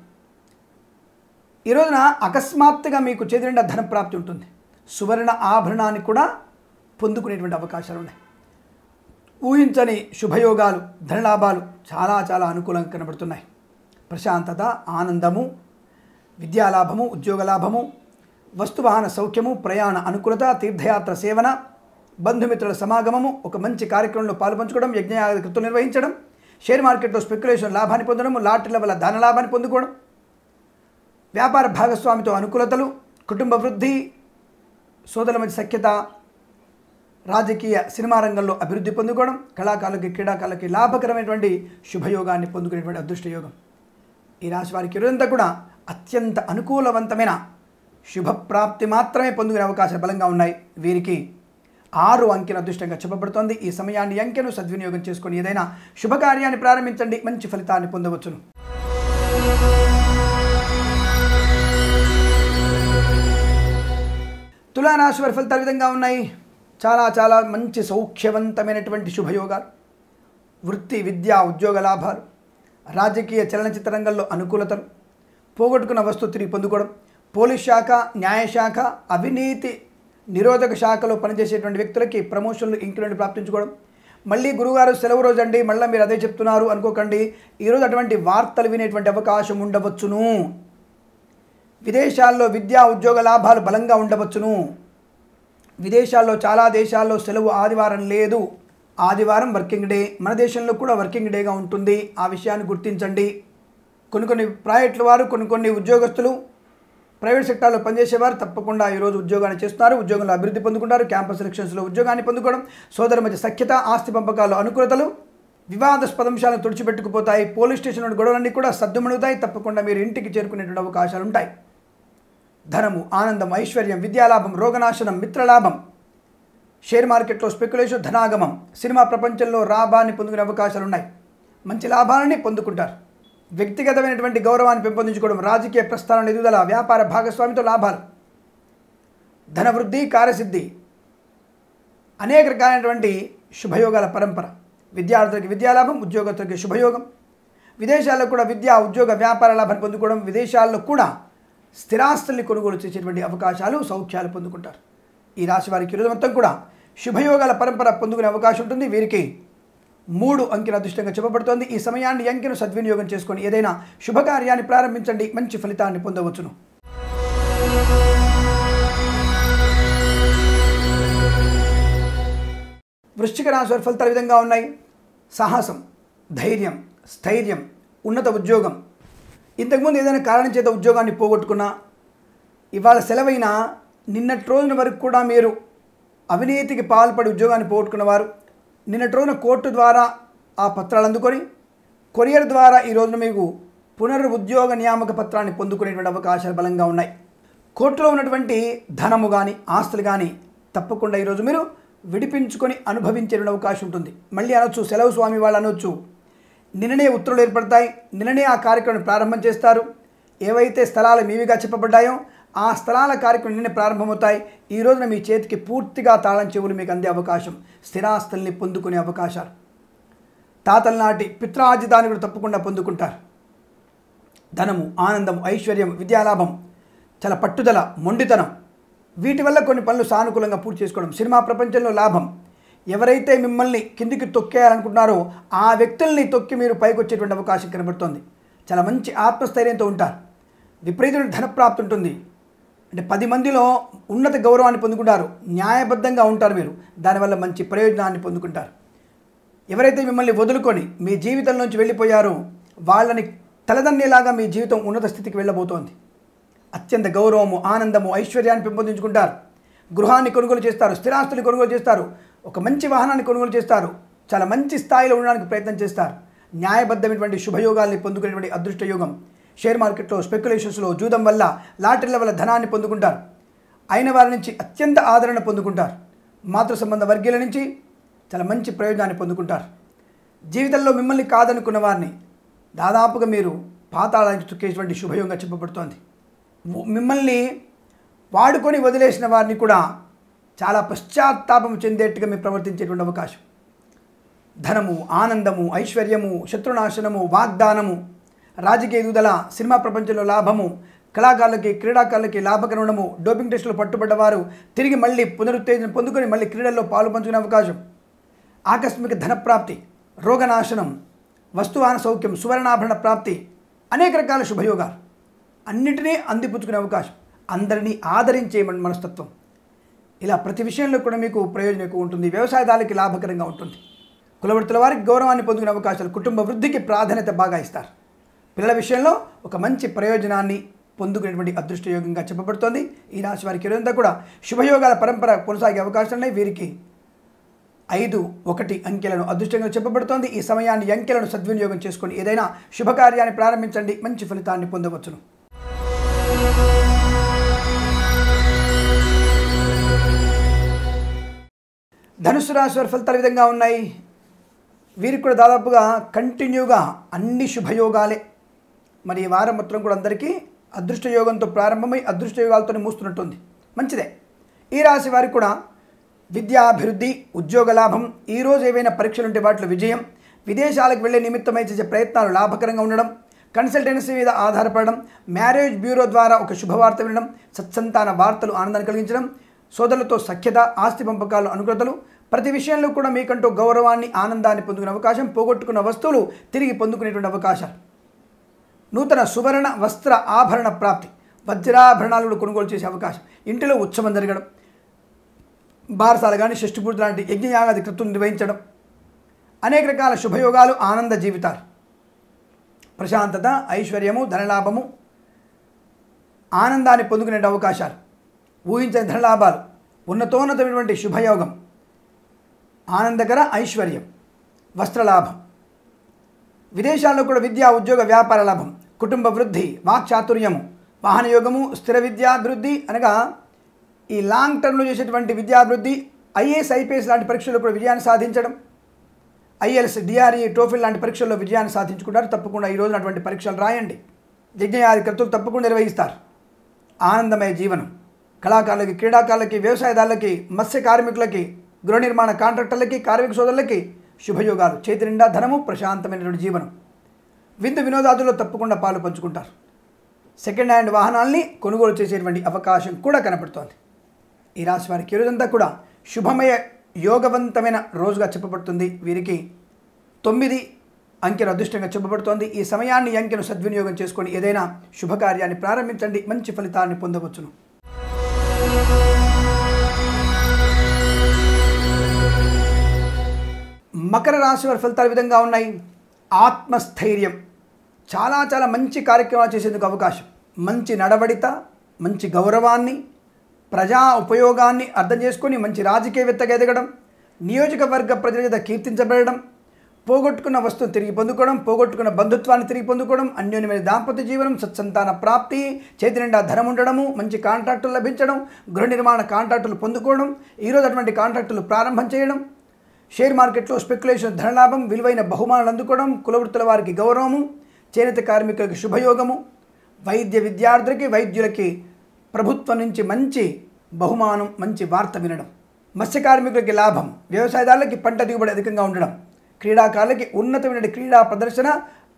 ఈ రోజున అకస్మాత్తుగా మీకు చేతి నిండా ధన ప్రాప్తి ఉంటుంది. సువర్ణ ఆభరణాన్ని కూడా పొందుకునేటువంటి అవకాశాలు ఉన్నాయి. ఊహించని శుభయోగాలు, ధనలాభాలు చాలా చాలా అనుకూలంగా కనబడుతున్నాయి. ప్రశాంతత, ఆనందము, విద్యాలాభము, ఉద్యోగ లాభము, వస్తువాహన సౌఖ్యము, ప్రయాణ అనుకూలత, తీర్థయాత్ర సేవన, బంధుమిత్రుల సమాగమము, ఒక మంచి కార్యక్రమంలో పాల్పంచుకోవడం, యజ్ఞయాగాది కృతులు నిర్వహించడం, షేర్ మార్కెట్లో స్పెక్యులేషన్ లాభాన్ని పొందడం, లాటరీల వల్ల ధన లాభాన్ని పొందుకోవడం, వ్యాపార భాగస్వామితో అనుకూలతలు, కుటుంబ వృద్ధి, సోదరుల మధ్య సఖ్యత, రాజకీయ సినిమా రంగంలో అభివృద్ధి పొందుకోవడం, కళాకారులకి క్రీడాకారులకి లాభకరమైనటువంటి శుభయోగాన్ని పొందుకునేటువంటి అదృష్టయోగం. ఈ రాశి వారికి ఇదంతా కూడా అత్యంత అనుకూలవంతమైన శుభప్రాప్తి మాత్రమే పొందుకునే అవకాశాలు బలంగా ఉన్నాయి. వీరికి 6 అంకెను అదృష్టంగా చెప్పబడుతోంది. ఈ సమయాన్ని అంకెను సద్వినియోగం చేసుకొని ఏదైనా శుభకార్యాన్ని ప్రారంభించండి, మంచి ఫలితాన్ని పొందవచ్చును. తులారాశి వారి ఫలితాలు విధంగా ఉన్నాయి. చాలా చాలా మంచి సౌఖ్యవంతమైనటువంటి శుభయోగాలు, వృత్తి విద్యా ఉద్యోగ లాభాలు, రాజకీయ చలనచిత్ర రంగంలో అనుకూలతలు, పోగొట్టుకున్న వస్తువు తిరిగి పొందుకోవడం, పోలీస్ శాఖ, న్యాయశాఖ, అవినీతి నిరోధక శాఖలో పనిచేసేటువంటి వ్యక్తులకి ప్రమోషన్లు, ఇంక్రిమెంట్ ప్రాప్తించుకోవడం. మళ్ళీ గురుగారు సెలవు రోజు అండి, మళ్ళీ మీరు అదే చెప్తున్నారు అనుకోకండి. ఈరోజు అటువంటి వార్తలు వినేటువంటి అవకాశం ఉండవచ్చును. విదేశాల్లో విద్యా ఉద్యోగ లాభాలు బలంగా ఉండవచ్చును. విదేశాల్లో చాలా దేశాల్లో సెలవు ఆదివారం లేదు, ఆదివారం వర్కింగ్ డే. మన దేశంలో కూడా వర్కింగ్ డేగా ఉంటుంది, ఆ విషయాన్ని గుర్తించండి. కొన్ని ప్రైవేట్ల వారు, కొన్ని ఉద్యోగస్తులు, ప్రైవేట్ సెక్టార్లో పనిచేసేవారు తప్పకుండా ఈరోజు ఉద్యోగాన్ని చేస్తున్నారు. ఉద్యోగంలో అభివృద్ధి పొందుకుంటారు. క్యాంపస్ సెలక్షన్స్లో ఉద్యోగాన్ని పొందుకోవడం, సోదరు మధ్య సఖ్యత, ఆస్తి పంపకాలు అనుకూలతలు, వివాదాస్పద అంశాలను తుడిచిపెట్టుకుపోతాయి. పోలీస్ స్టేషన్ నుండి గొడవలన్నీ కూడా సద్దుమణుగుతాయి. తప్పకుండా మీరు ఇంటికి చేరుకునేటువంటి అవకాశాలు ఉంటాయి. ధనము, ఆనందం, ఐశ్వర్యం, విద్యాలాభం, రోగనాశనం, మిత్రలాభం, షేర్ మార్కెట్లో స్పెక్యులేషన్ ధనాగమం. సినిమా ప్రపంచంలో లాభాన్ని పొందుకునే అవకాశాలు ఉన్నాయి. మంచి లాభాలను పొందుకుంటారు. వ్యక్తిగతమైనటువంటి గౌరవాన్ని పెంపొందించుకోవడం, రాజకీయ ప్రస్థానాల ఎదుగుదల, వ్యాపార భాగస్వామితో లాభాలు, ధనవృద్ధి, కార్యసిద్ధి, అనేక రకాలైనటువంటి శుభయోగాల పరంపర. విద్యార్థులకి విద్యాలాభం, ఉద్యోగస్తులకి శుభయోగం. విదేశాల్లో కూడా విద్యా, ఉద్యోగ, వ్యాపార లాభాన్ని పొందుకోవడం, విదేశాల్లో కూడా స్థిరాస్తుల్ని కొనుగోలు చేసేటువంటి అవకాశాలు, సౌఖ్యాలు పొందుకుంటారు. ఈ రాశి వారికి ఈరోజు మొత్తం కూడా శుభయోగాల పరంపర పొందుకునే అవకాశం ఉంటుంది. వీరికి 3 అంకెల అదృష్టంగా చెప్పబడుతోంది. ఈ సమయాన్ని అంకెను సద్వినియోగం చేసుకొని ఏదైనా శుభకార్యాన్ని ప్రారంభించండి, మంచి ఫలితాన్ని పొందవచ్చును. వృశ్చిక రాశి వారి ఫలితాలు విధంగా ఉన్నాయి. సాహసం, ధైర్యం, స్థైర్యం, ఉన్నత ఉద్యోగం. ఇంతకుముందు ఏదైనా కారణం చేత ఉద్యోగాన్ని పోగొట్టుకున్నా, ఇవాళ సెలవైన నిన్నటి రోజున వరకు కూడా మీరు అవినీతికి పాల్పడి ఉద్యోగాన్ని పోగొట్టుకున్నవారు నిన్నటి రోజున కోర్టు ద్వారా ఆ పత్రాలు అందుకొని కొరియర్ ద్వారా ఈ రోజున మీకు పునరుద్యోగ నియామక పత్రాన్ని పొందుకునేటువంటి అవకాశాలు బలంగా ఉన్నాయి. కోర్టులో ఉన్నటువంటి ధనము కానీ, ఆస్తులు కానీ తప్పకుండా ఈరోజు మీరు విడిపించుకొని అనుభవించేటువంటి అవకాశం ఉంటుంది. మళ్ళీ అనొచ్చు, సెలవు స్వామి వాళ్ళు అనొచ్చు, నిన్ననే ఉత్తర్వులు ఏర్పడతాయి, నిన్ననే ఆ కార్యక్రమాన్ని ప్రారంభం చేస్తారు. ఏవైతే స్థలాలు మీవిగా చెప్పబడ్డాయో ఆ స్థలాల కార్యక్రమం నిన్న ప్రారంభమవుతాయి. ఈ రోజున మీ చేతికి పూర్తిగా తాళం చెవులు మీకు అందే అవకాశం. స్థిరాస్తుల్ని పొందుకునే అవకాశాలు, తాతల నాటి పిత్రార్జితాన్ని కూడా తప్పకుండా పొందుకుంటారు. ధనము, ఆనందం, ఐశ్వర్యం, విద్యాలాభం, చాలా పట్టుదల, మొండితనం, వీటి వల్ల కొన్ని పనులు సానుకూలంగా పూర్తి చేసుకోవడం. సినిమా ప్రపంచంలో లాభం. ఎవరైతే మిమ్మల్ని కిందికి తొక్కేయాలనుకుంటున్నారో ఆ వ్యక్తుల్ని తొక్కి మీరు పైకి వచ్చేటువంటి అవకాశం కనబడుతోంది. చాలా మంచి ఆత్మస్థైర్యంతో ఉంటారు. విపరీతమైన ధనప్రాప్తి ఉంటుంది. అంటే 10 మందిలో ఉన్నత గౌరవాన్ని పొందుకుంటారు. న్యాయబద్ధంగా ఉంటారు మీరు. దానివల్ల మంచి ప్రయోజనాన్ని పొందుకుంటారు. ఎవరైతే మిమ్మల్ని వదులుకొని మీ జీవితం నుంచి వెళ్ళిపోయారో వాళ్ళని తలదన్నేలాగా మీ జీవితం ఉన్నత స్థితికి వెళ్ళబోతోంది. అత్యంత గౌరవము, ఆనందము, ఐశ్వర్యాన్ని పెంపొందించుకుంటారు. గృహాన్ని కొనుగోలు చేస్తారు, స్థిరాస్తులు కొనుగోలు చేస్తారు, ఒక మంచి వాహనాన్ని కొనుగోలు చేస్తారు. చాలా మంచి స్థాయిలో ఉండడానికి ప్రయత్నం చేస్తారు. న్యాయబద్ధమైనటువంటి శుభయోగాల్ని పొందుకునేటువంటి అదృష్ట యోగం. షేర్ మార్కెట్లో, స్పెక్యులేషన్స్లో, జూదం వల్ల, లాటరీల వల్ల ధనాన్ని పొందుకుంటారు. అయిన వారి నుంచి అత్యంత ఆదరణ పొందుకుంటారు. మాతృ సంబంధ వర్గీయుల నుంచి చాలా మంచి ప్రయోజనాన్ని పొందుకుంటారు. జీవితంలో మిమ్మల్ని కాదనుకున్న వారిని దాదాపుగా మీరు పాతాళానికి తొక్కేటువంటి శుభయోగంగా చెప్పబడుతోంది. మిమ్మల్ని వాడుకొని వదిలేసిన వారిని కూడా చాలా పశ్చాత్తాపం చెందేట్టుగా మీరు ప్రవర్తించేటువంటి అవకాశం. ధనము, ఆనందము, ఐశ్వర్యము, శత్రునాశనము, వాగ్దానము, రాజకీయ ఎదుగుదల, సినిమా ప్రపంచంలో లాభము, కళాకారులకి, క్రీడాకారులకి లాభకరణము. డోపింగ్ టెస్టులు పట్టుబడ్డవారు తిరిగి మళ్ళీ పునరుత్తేజం పొందుకొని మళ్ళీ క్రీడల్లో పాలు పంచుకునే అవకాశం. ఆకస్మిక ధనప్రాప్తి, రోగనాశనం, వస్తువాహన సౌఖ్యం, సువర్ణాభరణ ప్రాప్తి, అనేక రకాల శుభయోగాలు అన్నింటినీ అందిపుచ్చుకునే అవకాశం. అందరినీ ఆదరించేయమని మనస్తత్వం. ఇలా ప్రతి విషయంలో కూడా మీకు ప్రయోజనం ఎక్కువ ఉంటుంది. వ్యవసాయదారులకి లాభకరంగా ఉంటుంది. కులవృత్తుల వారికి గౌరవాన్ని పొందుకునే అవకాశాలు. కుటుంబ వృద్ధికి ప్రాధాన్యత బాగా ఇస్తారు. పిల్లల విషయంలో ఒక మంచి ప్రయోజనాన్ని పొందుకునేటువంటి అదృష్టయోగంగా చెప్పబడుతోంది. ఈ రాశి వారికి ఈరోజంతా కూడా శుభయోగాల పరంపర కొనసాగే అవకాశం ఉన్నాయి. వీరికి 5, 1 అంకెలను అదృష్టంగా చెప్పబడుతోంది. ఈ సమయాన్ని అంకెలను సద్వినియోగం చేసుకొని ఏదైనా శుభకార్యాన్ని ప్రారంభించండి, మంచి ఫలితాన్ని పొందవచ్చును. ధనుసు రాశి వారి ఫలితాలు విధంగా ఉన్నాయి. వీరికి కూడా దాదాపుగా కంటిన్యూగా అన్ని శుభయోగాలే. మరి ఈ వారం మొత్తం కూడా అందరికీ అదృష్టయోగంతో ప్రారంభమై అదృష్టయోగాలతోనే మూస్తున్నట్టుంది. మంచిదే. ఈ రాశి వారికి కూడా విద్యాభివృద్ధి, ఉద్యోగ లాభం, ఈరోజు ఏవైనా పరీక్షలుంటే వాటిలో విజయం, విదేశాలకు వెళ్ళే నిమిత్తమై చేసే ప్రయత్నాలు లాభకరంగా ఉండడం, కన్సల్టెన్సీ మీద ఆధారపడడం, మ్యారేజ్ బ్యూరో ద్వారా ఒక శుభవార్త వినడం, సత్సంతాన వార్తలు ఆనందాన్ని కలిగించడం, సోదరులతో సఖ్యత, ఆస్తి పంపకాలు అనుకూలతలు, ప్రతి విషయంలో కూడా మీకంటూ గౌరవాన్ని, ఆనందాన్ని పొందుకునే అవకాశం, పోగొట్టుకున్న వస్తువులు తిరిగి పొందుకునేటువంటి అవకాశాలు, నూతన సువర్ణ వస్త్ర ఆభరణ ప్రాప్తి, వజ్రాభరణాలు కొనుగోలు చేసే అవకాశం, ఇంటిలో ఉత్సవం జరగడం, బారసాలు కానీ షష్టిపూర్తి లాంటి యజ్ఞయాగాది కృతులు నిర్వహించడం, అనేక రకాల శుభయోగాలు, ఆనంద జీవితాలు, ప్రశాంతత, ఐశ్వర్యము, ధనలాభము, ఆనందాన్ని పొందుకునే అవకాశాలు, ఊహించని ధనలాభాలు, ఉన్నతోన్నతమైనటువంటి శుభయోగం, ఆనందకర ఐశ్వర్యం, వస్త్రలాభం, విదేశాల్లో కూడా విద్యా, ఉద్యోగ, వ్యాపార లాభం, కుటుంబ వృద్ధి, వాక్చాతుర్యము, వాహనయోగము, స్థిర విద్యాభివృద్ధి. అనగా ఈ లాంగ్ టర్మ్లో చేసేటువంటి విద్యాభివృద్ధి, ఐఏఎస్ ఐపీఎస్ లాంటి పరీక్షల్లో కూడా విజయాన్ని సాధించడం, ఐఎల్స్ డిఆర్ఈ టోఫిల్ లాంటి పరీక్షల్లో విజయాన్ని సాధించుకుంటారు. తప్పకుండా ఈ రోజున అటువంటి పరీక్షలు రాయండి. యజ్ఞయాది కర్తలు తప్పకుండా నిర్వహిస్తారు. ఆనందమయ జీవనం కళాకారులకి, క్రీడాకారులకి, వ్యవసాయదారులకి, మత్స్య కార్మికులకి, గృహ నిర్మాణ కాంట్రాక్టర్లకి, కార్మిక సోదరులకి శుభయోగాలు. చేతి నిండా ధనము, ప్రశాంతమైనటువంటి జీవనం. విందు వినోదాదుల్లో తప్పకుండా పాలు పంచుకుంటారు. సెకండ్ హ్యాండ్ వాహనాల్ని కొనుగోలు చేసేటువంటి అవకాశం కూడా కనపడుతోంది. ఈ రాశి వారికి ఈరోజంతా కూడా శుభమయ యోగవంతమైన రోజుగా చెప్పబడుతుంది. వీరికి 9 అంకెలు అదృష్టంగా చెప్పబడుతోంది. ఈ సమయాన్ని అంకెను సద్వినియోగం చేసుకొని ఏదైనా శుభకార్యాన్ని ప్రారంభించండి. మంచి ఫలితాన్ని పొందవచ్చును. మకర రాశి వారి ఫలితాలు విధంగా ఉన్నాయి. ఆత్మస్థైర్యం, చాలా చాలా మంచి కార్యక్రమాలు చేసేందుకు అవకాశం. మంచి నడవడిత, మంచి గౌరవాన్ని, ప్రజా ఉపయోగాన్ని అర్థం చేసుకొని మంచి రాజకీయవేత్తగా ఎదగడం, నియోజకవర్గ ప్రజల చేత కీర్తించబడడం, పోగొట్టుకున్న వస్తువును తిరిగి పొందుకోవడం, పోగొట్టుకున్న బంధుత్వాన్ని తిరిగి పొందుకోవడం, అన్యోన్యమైన దాంపత్య జీవనం, సత్సంతాన ప్రాప్తి, చేతి నిండా ధనం ఉండడము, మంచి కాంట్రాక్టులు లభించడం, గృహ నిర్మాణ కాంట్రాక్టులు పొందుకోవడం, ఈరోజు అటువంటి కాంట్రాక్టులు ప్రారంభం చేయడం, షేర్ మార్కెట్లో స్పెక్యులేషన్ ధనలాభం, విలువైన బహుమానాలు అందుకోవడం, కులవృత్తుల వారికి గౌరవము, చేనేత కార్మికులకి శుభయోగము, వైద్య విద్యార్థులకి, వైద్యులకి ప్రభుత్వం నుంచి మంచి బహుమానం, మంచి వార్త వినడం, మత్స్య కార్మికులకి లాభం, వ్యవసాయదారులకి పంట దిగుబడి అధికంగా ఉండడం, క్రీడాకారులకి ఉన్నతమైన క్రీడా ప్రదర్శన,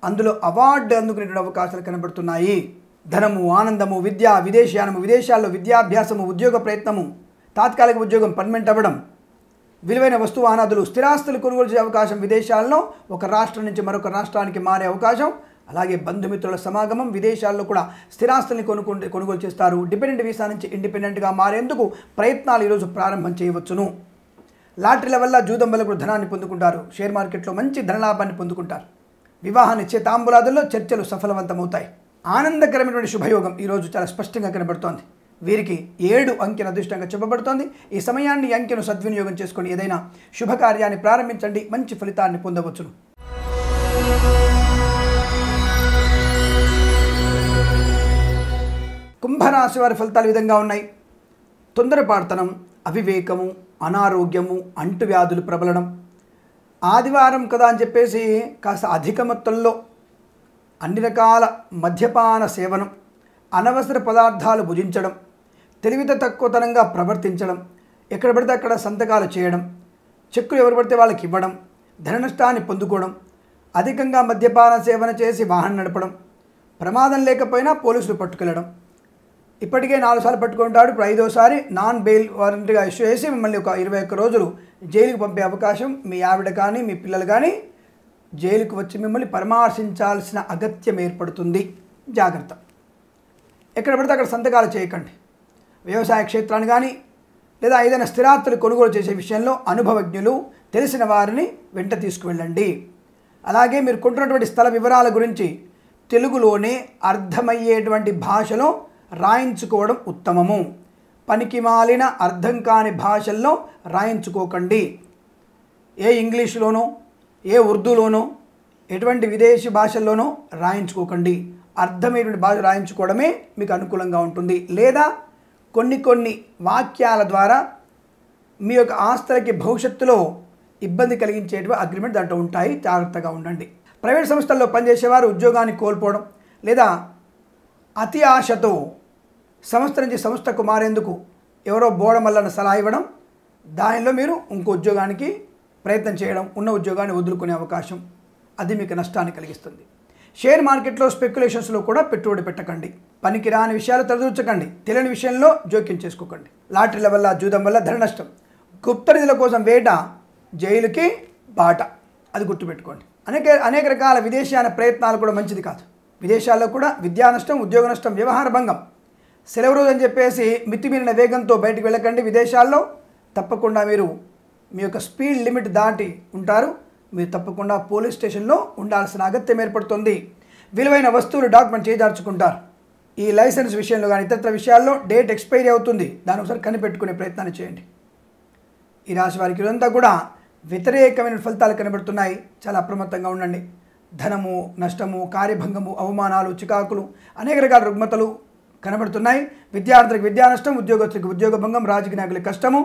అందులో అవార్డు అందుకునేటువంటి అవకాశాలు కనబడుతున్నాయి. ధనము, ఆనందము, విద్య, విదేశయానము, విదేశాల్లో విద్యాభ్యాసము, ఉద్యోగ ప్రయత్నము, తాత్కాలిక ఉద్యోగం పర్మనెంట్ అవ్వడం, విలువైన వస్తువు ఆనాదులు, స్థిరాస్తులు కొనుగోలు చేసే అవకాశం, విదేశాల్లో ఒక రాష్ట్రం నుంచి మరొక రాష్ట్రానికి మారే అవకాశం, అలాగే బంధుమిత్రుల సమాగమం, విదేశాల్లో కూడా స్థిరాస్తుల్ని కొనుగోలు చేస్తారు. డిపెండెంట్ వీసా నుంచి ఇండిపెండెంట్గా మారేందుకు ప్రయత్నాలు ఈరోజు ప్రారంభం చేయవచ్చును. లాటరీల వల్ల, జూదం వల్ల కూడా ధనాన్ని పొందుకుంటారు. షేర్ మార్కెట్లో మంచి ధనలాభాన్ని పొందుకుంటారు. వివాహాన్నిచ్చే తాంబూలాదుల్లో చర్చలు సఫలవంతమవుతాయి. ఆనందకరమైనటువంటి శుభయోగం ఈరోజు చాలా స్పష్టంగా కనబడుతోంది. వీరికి 7 అంకెను అదృష్టంగా చెప్పబడుతోంది. ఈ సమయాన్ని అంకెను సద్వినియోగం చేసుకొని ఏదైనా శుభకార్యాన్ని ప్రారంభించండి. మంచి ఫలితాన్ని పొందవచ్చును. కుంభరాశి వారి ఫలితాలు విధంగా ఉన్నాయి. తొందరపాటుతనం, అవివేకము, అనారోగ్యము, అంటువ్యాధులు ప్రబలడం, ఆదివారం కదా అని చెప్పేసి కాస్త అధిక మొత్తంలో అన్ని రకాల మద్యపాన సేవనం, అనవసర పదార్థాలు భుజించడం, తెలివిత తక్కువతనంగా ప్రవర్తించడం, ఎక్కడ పడితే అక్కడ సంతకాలు చేయడం, చెక్కులు ఎవరు పడితే వాళ్ళకి ఇవ్వడం, ధన నష్టాన్ని పొందుకోవడం, అధికంగా మద్యపాన సేవన చేసి వాహనం నడపడం, ప్రమాదం లేకపోయినా పోలీసులు పట్టుకెళ్ళడం, ఇప్పటికే 4 సార్లు పట్టుకుంటాడు, ఇప్పుడు 5వ సారి నాన్ బెయిల్ వారెంట్గా ఇష్యూ చేసి మిమ్మల్ని ఒక 21 రోజులు జైలుకు పంపే అవకాశం, మీ ఆవిడ కానీ మీ పిల్లలు కానీ జైలుకు వచ్చి మిమ్మల్ని పరామర్శించాల్సిన అగత్యం ఏర్పడుతుంది. జాగ్రత్త. ఎక్కడ పడితే అక్కడ సంతకాలు చేయకండి. వ్యవసాయ క్షేత్రాన్ని కానీ లేదా ఏదైనా స్థిరాస్తులు కొనుగోలు చేసే విషయంలో అనుభవజ్ఞులు, తెలిసిన వారిని వెంట తీసుకువెళ్ళండి. అలాగే మీరు కొంటున్నటువంటి స్థల వివరాల గురించి తెలుగులోనే అర్థమయ్యేటువంటి భాషలో రాయించుకోవడం ఉత్తమము. పనికి మాలిన అర్థం కాని భాషల్లో రాయించుకోకండి. ఏ ఇంగ్లీష్లోనో, ఏ ఉర్దూలోనో, ఎటువంటి విదేశీ భాషల్లోనో రాయించుకోకండి. అర్థమైనటువంటి భాష రాయించుకోవడమే మీకు అనుకూలంగా ఉంటుంది. లేదా కొన్ని వాక్యాల ద్వారా మీ యొక్క ఆస్తులకి భవిష్యత్తులో ఇబ్బంది కలిగించేటువంటి అగ్రిమెంట్ దాంట్లో ఉంటాయి. జాగ్రత్తగా ఉండండి. ప్రైవేట్ సంస్థల్లో పనిచేసేవారు ఉద్యోగాన్ని కోల్పోవడం లేదా అతి ఆశతో సంస్థ నుంచి సంస్థకు మారేందుకు ఎవరో బోడమల్లన సలహా ఇవ్వడం, దానిలో మీరు ఇంకో ఉద్యోగానికి ప్రయత్నం చేయడం, ఉన్న ఉద్యోగాన్ని వదులుకునే అవకాశం, అది మీకు నష్టాన్ని కలిగిస్తుంది. షేర్ మార్కెట్లో స్పెక్యులేషన్స్లో కూడా పెట్టుబడి పెట్టకండి. పనికిరాని విషయాలు తలదూర్చకండి. తెలియని విషయంలో జోక్యం చేసుకోకండి. లాటరీల వల్ల, జూదం వల్ల ధన నష్టం, గుప్త నిధుల కోసం వేట, జైలుకి బాట, అది గుర్తుపెట్టుకోండి. అనేక రకాల విదేశీయాన ప్రయత్నాలు కూడా మంచిది కాదు. విదేశాల్లో కూడా విద్యా నష్టం, ఉద్యోగ నష్టం, వ్యవహార భంగం. సెలవు రోజు అని చెప్పేసి మితిమీరిన వేగంతో బయటకు వెళ్ళకండి. విదేశాల్లో తప్పకుండా మీరు మీ యొక్క స్పీడ్ లిమిట్ దాటి ఉంటారు. మీరు తప్పకుండా పోలీస్ స్టేషన్లో ఉండాల్సిన అగత్యం ఏర్పడుతుంది. విలువైన వస్తువులు, డాక్యుమెంట్ చేజార్చుకుంటారు. ఈ లైసెన్స్ విషయంలో కానీ ఇతరత్ర విషయాల్లో డేట్ ఎక్స్పైరీ అవుతుంది, దాని ఒకసారి కనిపెట్టుకునే ప్రయత్నాన్ని చేయండి. ఈ రాశి వారికి ఇదంతా కూడా వ్యతిరేకమైన ఫలితాలు కనబడుతున్నాయి. చాలా అప్రమత్తంగా ఉండండి. ధనము నష్టము, కార్యభంగము, అవమానాలు, చికాకులు, అనేక రకాల రుగ్మతలు కనబడుతున్నాయి. విద్యార్థులకు విద్యా నష్టం, ఉద్యోగస్తులకు ఉద్యోగ భంగం, రాజకీయ నాయకులకు కష్టము,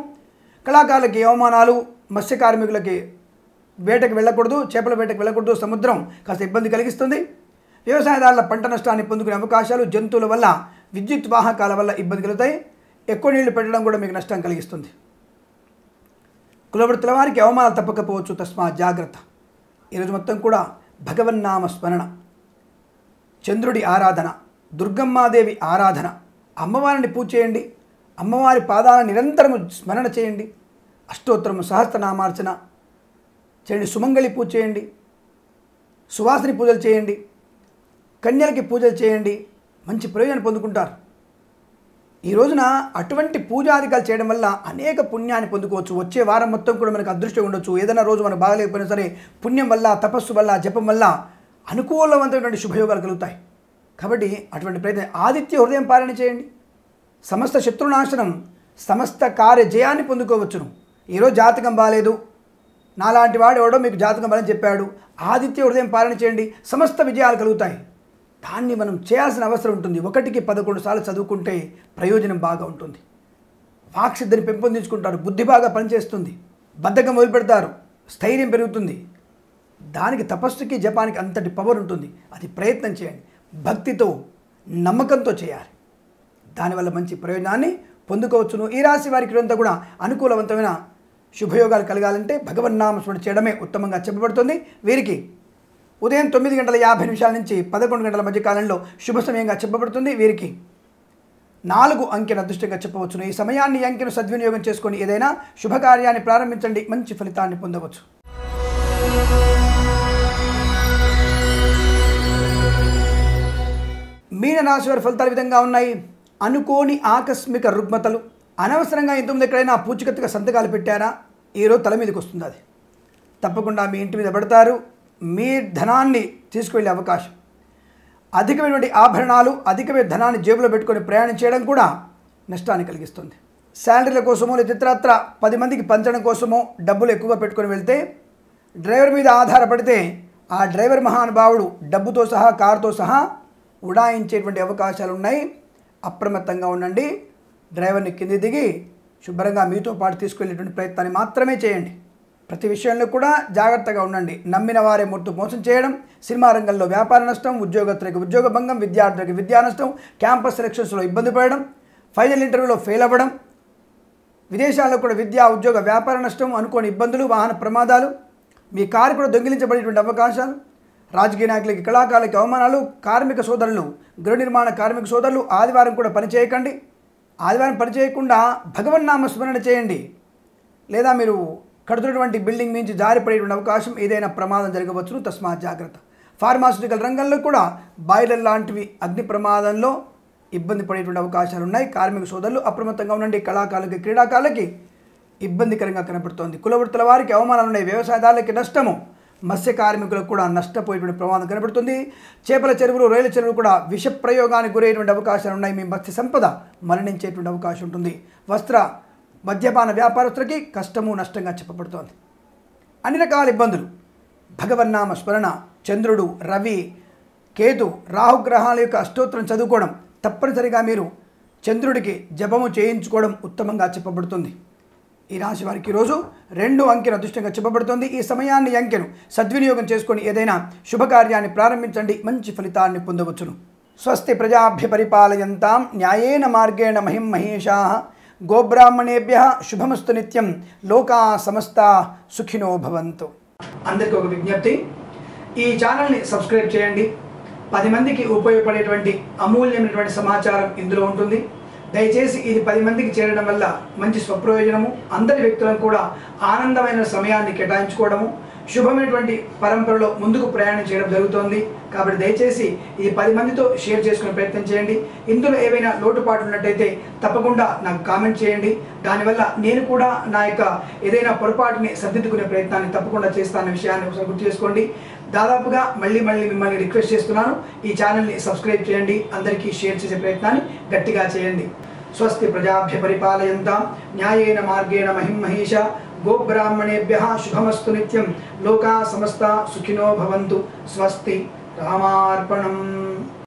కళాకారులకి అవమానాలు, మత్స్య కార్మికులకి వేటకు వెళ్ళకూడదు, చేపల వేటకు వెళ్ళకూడదు, సముద్రం కాస్త ఇబ్బంది కలిగిస్తుంది. వ్యవసాయదారుల పంట నష్టాన్ని పొందుకునే అవకాశాలు, జంతువుల వల్ల, విద్యుత్ వాహకాల వల్ల ఇబ్బంది కలుగుతాయి. ఎక్కువ నీళ్లు పెట్టడం కూడా మీకు నష్టం కలిగిస్తుంది. కులవృత్తుల వారికి అవమానాలు తప్పకపోవచ్చు, తస్మా జాగ్రత్త. ఈరోజు మొత్తం కూడా భగవన్నామ స్మరణ, చంద్రుడి ఆరాధన, దుర్గమ్మాదేవి ఆరాధన, అమ్మవారిని పూజ చేయండి, అమ్మవారి పాదాలను నిరంతరం స్మరణ చేయండి, అష్టోత్తరము సహస్రనామార్చన చేయండి, సుమంగళి పూజ చేయండి, సువాసిని పూజలు చేయండి, కన్యలకి పూజలు చేయండి, మంచి ప్రయోజనం పొందుకుంటారు. ఈ రోజున అటువంటి పూజాధికాలు చేయడం వల్ల అనేక పుణ్యాన్ని పొందుకోవచ్చు. వచ్చే వారం మొత్తం కూడా మనకు అదృష్టం ఉండొచ్చు. ఏదైనా రోజు మనకు బాగలేకపోయినా సరే పుణ్యం వల్ల, తపస్సు వల్ల, జపం వల్ల అనుకూలవంతమైనటువంటి శుభయోగాలు కలుగుతాయి. కాబట్టి అటువంటి ప్రయత్నం ఆదిత్య హృదయం పాలన చేయండి. సమస్త శత్రునాశనం, సమస్త కార్య జయాన్ని పొందుకోవచ్చును. ఈరోజు జాతకం బాగాలేదు, నాలాంటి వాడు ఎవడో మీకు జాతకం బాలని చెప్పాడు, ఆదిత్య హృదయం పాలన చేయండి, సమస్త విజయాలు కలుగుతాయి. దాన్ని మనం చేయాల్సిన అవసరం ఉంటుంది. 1కి 11 సార్లు చదువుకుంటే ప్రయోజనం బాగా ఉంటుంది. వాక్సిద్ధిని పెంపొందించుకుంటారు, బుద్ధి బాగా పనిచేస్తుంది, బద్ధకం వదిలిపెడతారు, స్థైర్యం పెరుగుతుంది. దానికి తపస్సుకి, జపానికి అంతటి పవర్ ఉంటుంది. అది ప్రయత్నం చేయండి, భక్తితో, నమ్మకంతో చేయాలి. దానివల్ల మంచి ప్రయోజనాన్ని పొందుకోవచ్చును. ఈ రాశి వారికి అంతా కూడా అనుకూలవంతమైన శుభయోగాలు కలగాలంటే భగవన్నామస్మరణ చేయడమే ఉత్తమంగా చెప్పబడుతుంది. వీరికి ఉదయం 9:50 నుంచి 11 గంటల మధ్య కాలంలో శుభ సమయంగా చెప్పబడుతుంది. వీరికి 4 అంకెను అదృష్టంగా చెప్పవచ్చును. ఈ సమయాన్ని, అంకెను సద్వినియోగం చేసుకొని ఏదైనా శుభకార్యాన్ని ప్రారంభించండి, మంచి ఫలితాన్ని పొందవచ్చు. మీనరాశి వారి ఫలితాల విధంగా ఉన్నాయి. అనుకోని ఆకస్మిక రుగ్మతలు, అనవసరంగా ఇంతకుముందు ఎక్కడైనా పూచికత్తుగా సంతకాలు పెట్టారా ఈరోజు తల మీదకి వస్తుంది. అది తప్పకుండా మీ ఇంటి మీద పడతారు. మీ ధనాన్ని తీసుకువెళ్ళే అవకాశం, అధికమైనటువంటి ఆభరణాలు, అధికమైన ధనాన్ని జేబులో పెట్టుకొని ప్రయాణం చేయడం కూడా నష్టాన్ని కలిగిస్తుంది. శాలరీల కోసమో లేదా ఇతరత్ర 10 మందికి పంచడం కోసమో డబ్బులు ఎక్కువగా పెట్టుకొని వెళ్తే, డ్రైవర్ మీద ఆధారపడితే ఆ డ్రైవర్ మహానుభావుడు డబ్బుతో సహా, కారుతో సహా ఉడాయించేటువంటి అవకాశాలు ఉన్నాయి. అప్రమత్తంగా ఉండండి. డ్రైవర్ని కింది దిగి శుభ్రంగా మీతో పాటు తీసుకువెళ్ళేటువంటి ప్రయత్నాన్ని మాత్రమే చేయండి. ప్రతి విషయంలో కూడా జాగ్రత్తగా ఉండండి. నమ్మిన వారే ముట్టు మోసం చేయడం, సినిమా రంగంలో వ్యాపార నష్టం, ఉద్యోగత్తులకు ఉద్యోగ భంగం, విద్యార్థులకు విద్యా నష్టం, క్యాంపస్ సెలక్షన్స్లో ఇబ్బంది పడడం, ఫైనల్ ఇంటర్వ్యూలో ఫెయిల్ అవ్వడం, విదేశాల్లో కూడా విద్యా, ఉద్యోగ, వ్యాపార నష్టం, అనుకోని ఇబ్బందులు, వాహన ప్రమాదాలు, మీ కారు కూడా దొంగిలించబడేటువంటి అవకాశాలు, రాజకీయ నాయకులకి, కళాకారులకి అవమానాలు, కార్మిక సోదరులు, గృహ నిర్మాణ కార్మిక సోదరులు ఆదివారం కూడా పనిచేయకండి. ఆదివారం పనిచేయకుండా భగవన్నామ స్మరణ చేయండి. లేదా మీరు కడుతున్నటువంటి బిల్డింగ్ నుంచి జారిపడేటువంటి అవకాశం, ఏదైనా ప్రమాదం జరగవచ్చును. తస్మా జాగ్రత్త. ఫార్మాస్యూటికల్ రంగంలో కూడా బాయిలర్ లాంటివి అగ్ని ప్రమాదంలో ఇబ్బంది పడేటువంటి అవకాశాలు ఉన్నాయి. కార్మిక సోదరులు అప్రమత్తంగా ఉండండి. కళాకారులకి, క్రీడాకారులకి ఇబ్బందికరంగా కనబడుతోంది. కులవృత్తుల వారికి అవమానాలు ఉన్నాయి. వ్యవసాయదారులకి నష్టము, మత్స్య కార్మికులకు కూడా నష్టపోయేటువంటి ప్రమాదం కనబడుతుంది. చేపల చెరువులు, రొయ్యల చెరువులు కూడా విష ప్రయోగానికి గురయ్యేటువంటి అవకాశాలు ఉన్నాయి. మీ మత్స్య సంపద మరణించేటువంటి అవకాశం ఉంటుంది. వస్త్ర మద్యపాన వ్యాపారస్తులకి కష్టము, నష్టంగా చెప్పబడుతోంది. అన్ని రకాల ఇబ్బందులు భగవన్నామ స్మరణ, చంద్రుడు, రవి, కేతు, రాహుగ్రహాల యొక్క అష్టోత్తరం చదువుకోవడం, తప్పనిసరిగా మీరు చంద్రుడికి జపము చేయించుకోవడం ఉత్తమంగా చెప్పబడుతుంది. ఈ రాశి వారికి ఈరోజు 2 అంకెను అదృష్టంగా చెప్పబడుతుంది. ఈ సమయాన్ని, అంకెను సద్వినియోగం చేసుకొని ఏదైనా శుభకార్యాన్ని ప్రారంభించండి, మంచి ఫలితాన్ని పొందవచ్చును. స్వస్తి ప్రజాభ్య పరిపాలయంతాం న్యాయేన మార్గేణ మహిం మహేషా. గోబ్రాహ్మణేభ్య శుభమస్తు నిత్యం. లోకా సమస్తా సుఖినో భవంతు. అందరికీ ఒక విజ్ఞప్తి, ఈ ఛానల్ని సబ్స్క్రైబ్ చేయండి. 10 మందికి ఉపయోగపడేటువంటి అమూల్యమైనటువంటి సమాచారం ఇందులో ఉంటుంది. దయచేసి ఇది 10 మందికి చేరడం వల్ల మంచి స్వప్రయోజనము, అందరి వ్యక్తులను కూడా ఆనందమైన సమయాన్ని కేటాయించుకోవడము, శుభమైనటువంటి పరంపరలో ముందుకు ప్రయాణం చేయడం జరుగుతోంది. కాబట్టి దయచేసి ఇది 10 మందితో షేర్ చేసుకునే ప్రయత్నం చేయండి. ఇందులో ఏవైనా లోటుపాట్లు ఉన్నట్టయితే తప్పకుండా నాకు కామెంట్ చేయండి. దానివల్ల నేను కూడా నా యొక్క ఏదైనా పొరపాటుని సరిదిద్దుకునే ప్రయత్నాన్ని తప్పకుండా చేస్తానన్న విషయాన్ని ఒకసారి గుర్తు చేసుకోండి. దాదాపుగా మళ్ళీ మిమ్మల్ని రిక్వెస్ట్ చేస్తున్నాను, ఈ ఛానల్ని సబ్స్క్రైబ్ చేయండి, అందరికీ షేర్ చేసే ప్రయత్నాన్ని గట్టిగా చేయండి. స్వస్తి ప్రజాభ్య పరిపాలయంతాం న్యాయేన మార్గేణ మహిం మహేషా. గోబ్రాహ్మణేభ్యః శుభమస్తు నిత్యం. లోకా సమస్తా సుఖినో భవంతు. స్వస్తి. రామార్పణం.